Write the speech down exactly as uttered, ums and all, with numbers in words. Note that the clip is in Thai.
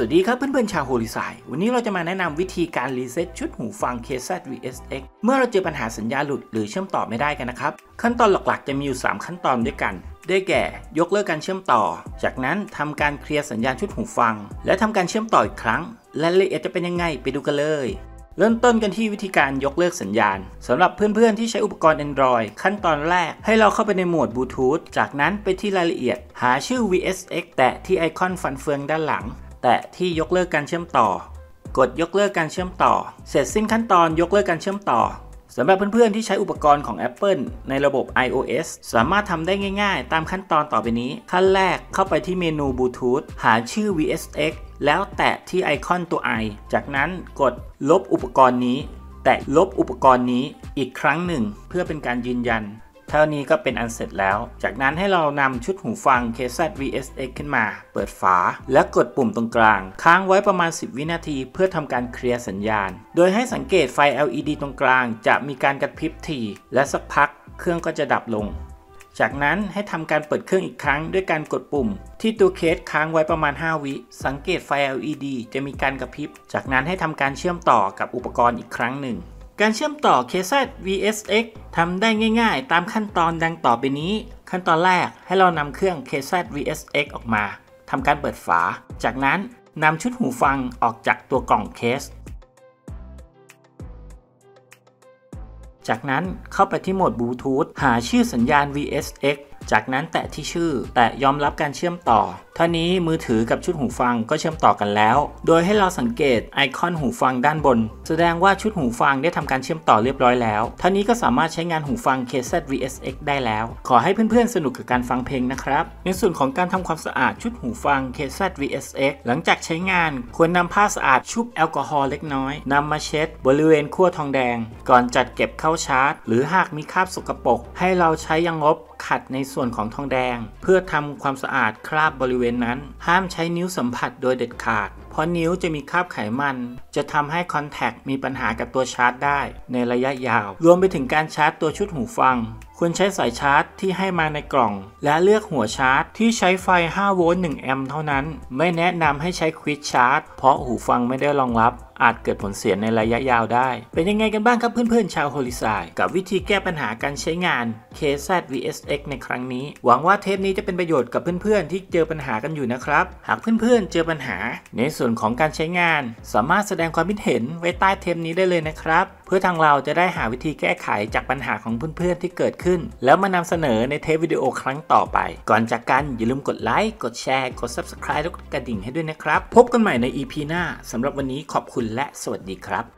สวัสดีครับเพื่อนๆชาวโฮลิไซด์วันนี้เราจะมาแนะนำวิธีการรีเซ็ตชุดหูฟัง เค แซด วี เอส เอ็กซ์ เมื่อเราเจอปัญหาสัญญาณหลุดหรือเชื่อมต่อไม่ได้กันนะครับขั้นตอนหลักๆจะมีอยู่สามขั้นตอนด้วยกันได้แก่ยกเลิกการเชื่อมต่อจากนั้นทำการเคลียร์สัญญาณชุดหูฟังและทำการเชื่อมต่ออีกครั้งรายละเอียดจะเป็นยังไงไปดูกันเลยเริ่มต้นกันที่วิธีการยกเลิกสัญญาณสำหรับเพื่อนๆที่ใช้อุปกรณ์ Android ขั้นตอนแรกให้เราเข้าไปในหมวด Bluetooth จากนั้นไปที่รายละเอียดหาชื่อ วี เอส เอ็กซ์ แตะที่ไอคอนฟันเฟืองด้านหลังแตะที่ยกเลิกการเชื่อมต่อกดยกเลิกการเชื่อมต่อเสร็จสิ้นขั้นตอนยกเลิกการเชื่อมต่อสำหรับเพื่อนๆที่ใช้อุปกรณ์ของ Apple ในระบบ ไอ โอ เอส สามารถทำได้ง่ายๆตามขั้นตอนต่อไปนี้ขั้นแรกเข้าไปที่เมนู Bluetooth หาชื่อ วี เอส เอ็กซ์ แล้วแตะที่ไอคอนตัว ไอ จากนั้นกดลบอุปกรณ์นี้แตะลบอุปกรณ์นี้อีกครั้งหนึ่งเพื่อเป็นการยืนยันเท่านี้ก็เป็นอันเสร็จแล้วจากนั้นให้เรานำชุดหูฟัง เค แซด วี เอส เอ็กซ์ ขึ้นมาเปิดฝาและกดปุ่มตรงกลางค้างไว้ประมาณสิบวินาทีเพื่อทำการเคลียร์สัญญาณโดยให้สังเกตไฟ แอล อี ดี ตรงกลางจะมีการกระพริบถี่และสักพักเครื่องก็จะดับลงจากนั้นให้ทำการเปิดเครื่องอีกครั้งด้วยการกดปุ่มที่ตัวเคสค้างไว้ประมาณห้าวิสังเกตไฟ แอล อี ดี จะมีการกระพริบจากนั้นให้ทำการเชื่อมต่อกับอุปกรณ์อีกครั้งหนึ่งการเชื่อมต่อ เค แซด วี เอส เอ็กซ์ ทำได้ง่ายๆตามขั้นตอนดังต่อไปนี้ขั้นตอนแรกให้เรานำเครื่อง เค แซด วี เอส เอ็กซ์ ออกมาทำการเปิดฝาจากนั้นนำชุดหูฟังออกจากตัวกล่องเคสจากนั้นเข้าไปที่โหมด Bluetooth หาชื่อสัญญาณ วี เอส เอ็กซ์ จากนั้นแตะที่ชื่อแตะยอมรับการเชื่อมต่อเท่านี้มือถือกับชุดหูฟังก็เชื่อมต่อกันแล้วโดยให้เราสังเกตไอคอนหูฟังด้านบนแสดงว่าชุดหูฟังได้ทำการเชื่อมต่อเรียบร้อยแล้วเท่านี้ก็สามารถใช้งานหูฟัง เค แซด วี เอส เอ็กซ์ ได้แล้วขอให้เพื่อนๆสนุกกับการฟังเพลงนะครับในส่วนของการทำความสะอาดชุดหูฟัง เค แซด วี เอส เอ็กซ์ หลังจากใช้งานควรนำผ้าสะอาดชุบแอลกอฮอล์เล็กน้อยนำมาเช็ดบริเวณขั้วทองแดงก่อนจัดเก็บเข้าชาร์จหรือหากมีคราบสกปรกให้เราใช้ยางลบขัดในส่วนของทองแดงเพื่อทำความสะอาดคราบบริเวณนั้นห้ามใช้นิ้วสัมผัสโดยเด็ดขาดเพราะนิ้วจะมีคราบไขมันจะทำให้คอนแทคมีปัญหากับตัวชาร์จได้ในระยะยาวรวมไปถึงการชาร์จตัวชุดหูฟังควรใช้สายชาร์จที่ให้มาในกล่องและเลือกหัวชาร์จที่ใช้ไฟห้าโวลต์หนึ่งแอมป์เท่านั้นไม่แนะนำให้ใช้ควิกชาร์จเพราะหูฟังไม่ได้รองรับอาจเกิดผลเสียในระยะยาวได้เป็นยังไงกันบ้างครับเพื่อนๆชาวโฮลิไซด์กับวิธีแก้ปัญหาการใช้งาน เค แซด วี เอส เอ็กซ์ ในครั้งนี้หวังว่าเทปนี้จะเป็นประโยชน์กับเพื่อนๆที่เจอปัญหากันอยู่นะครับหากเพื่อนๆเจอปัญหาในส่วนของการใช้งานสามารถแสดงความคิดเห็นไว้ใต้เทปนี้ได้เลยนะครับเพื่อทางเราจะได้หาวิธีแก้ไขจากปัญหาของเพื่อนๆที่เกิดขึ้นแล้วมานำเสนอในเทปวิดีโอครั้งต่อไปก่อนจากกันอย่าลืมกดไลค์กดแชร์กด ซับสไครบ์ และกดกระดิ่งให้ด้วยนะครับพบกันใหม่ใน อี พี หน้าสำหรับวันนี้ขอบคุณและสวัสดีครับ